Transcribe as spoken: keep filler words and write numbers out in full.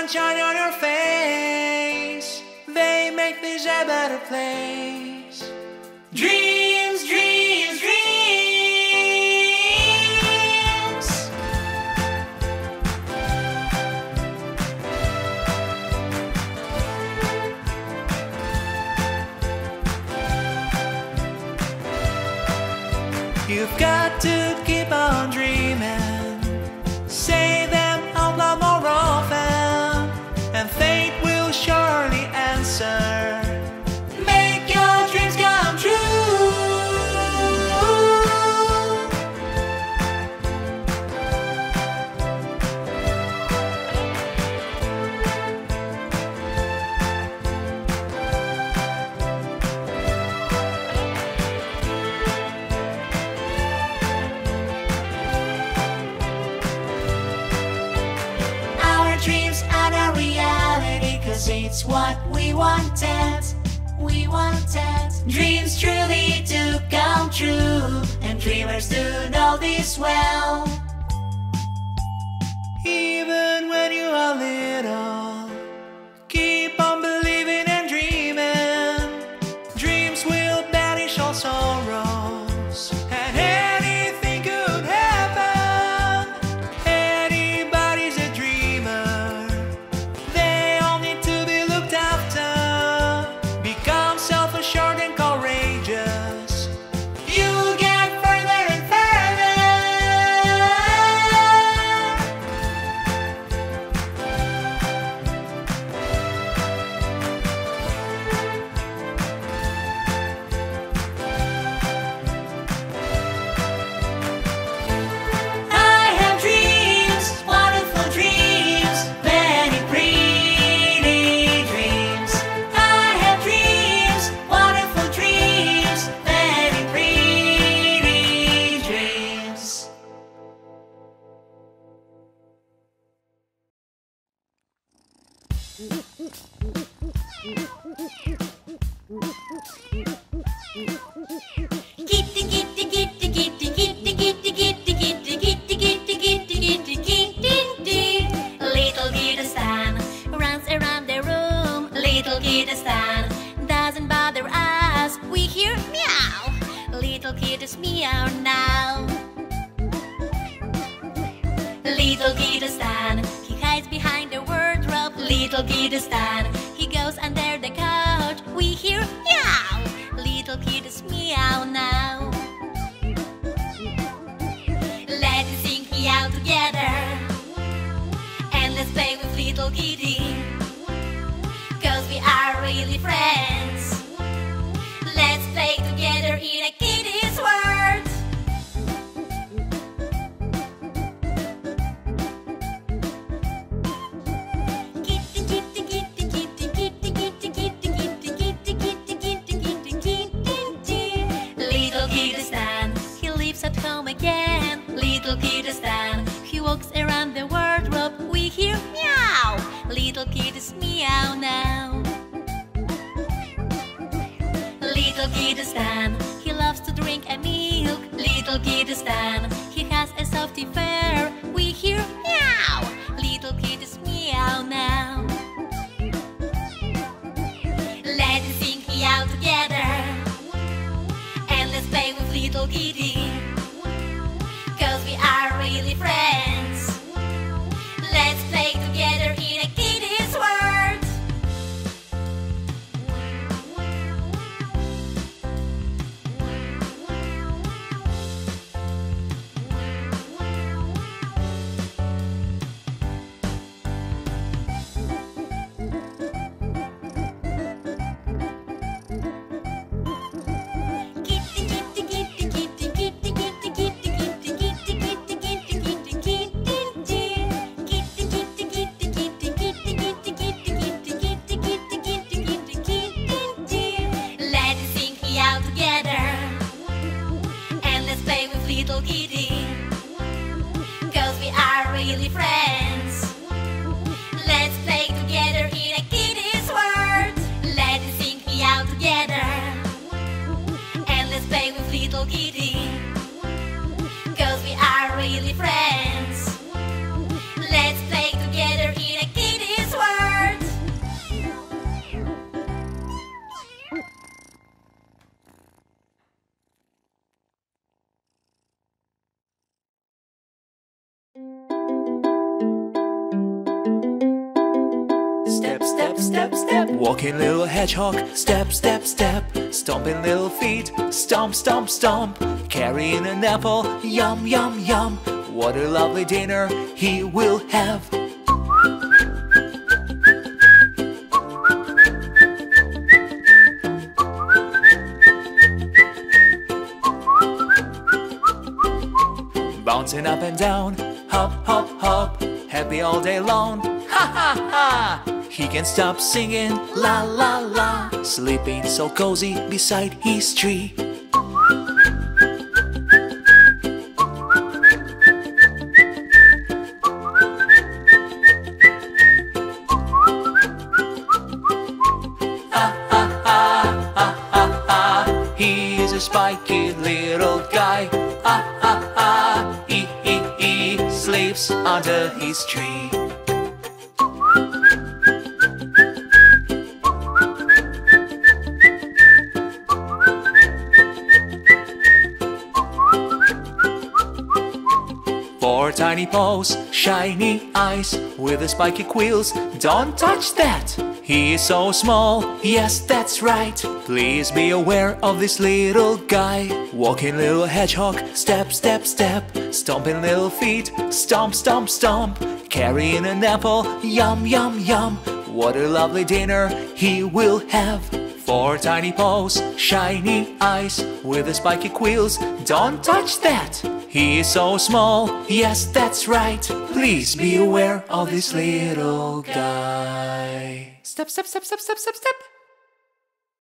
sunshine on your face. They make this a better place. Dreams, dreams, dreams. You've got to keep on dreaming. Say them out loud more often, and fate will surely answer. Make your dreams come true. It's what we wanted, we wanted. Dreams truly do come true, and dreamers do know this well. Even when you are little, keep on believing and dreaming. Dreams will banish all sorrows, and anything could happen. Anybody's a dreamer. They Short and courageous, you get further and further. I have dreams, wonderful dreams, many pretty dreams. I have dreams. Kitty, kitty, kitty, kitty, kitty, kitty, kitty, kitty, kitty, kitty, kitty, kitty. Little kitty Stan runs around the room. Little kitty Stan doesn't bother us. We hear meow. Little kitties meow now. Little kitty Stan, he hides behind the wardrobe. Little kitty Stan, he goes under the couch. We hear meow. Little kitties meow now. Let's sing meow together, and let's play with little kitty, 'cause we are really friends. Let's play together in a kitty's world. Little kitty Stan, he walks around the wardrobe. We hear meow. Little kitties meow now. Little kitty Stan, he loves to drink a milk. Little kitty Stan, he has a softy fur. We hear meow. Little kitties meow now. Let's sing meow together, and let's play with little kitty, 'cause we are really friends. Let's play together in a kitty's world. Little kitty, 'cause we are really friends. Let's play together in a kitty's world. Let's sing meow together, and let's play with little kitty, 'cause we are really friends. Let's play together in a kitty's world. step, step, step, step. Walking little hedgehog, step, step, step. Stomping little feet, stomp, stomp, stomp. Carrying an apple, yum, yum, yum. What a lovely dinner he will have. Bouncing up and down, hop, hop, hop. Happy all day long, ha, ha, ha. He can't stop singing, la, la, la. Sleeping so cozy beside his tree. Spiky little guy, ah ah ah, e e e, sleeps under his tree. Four tiny paws, shiny eyes, with the spiky quills, don't touch that! He is so small, yes that's right. Please be aware of this little guy. Walking little hedgehog, step, step, step. Stomping little feet, stomp, stomp, stomp. Carrying an apple, yum, yum, yum. What a lovely dinner he will have. Four tiny paws, shiny eyes, with the spiky quills, don't touch that! He is so small, yes that's right. Please be aware of this little guy. Step, step, step, step, step, step, step.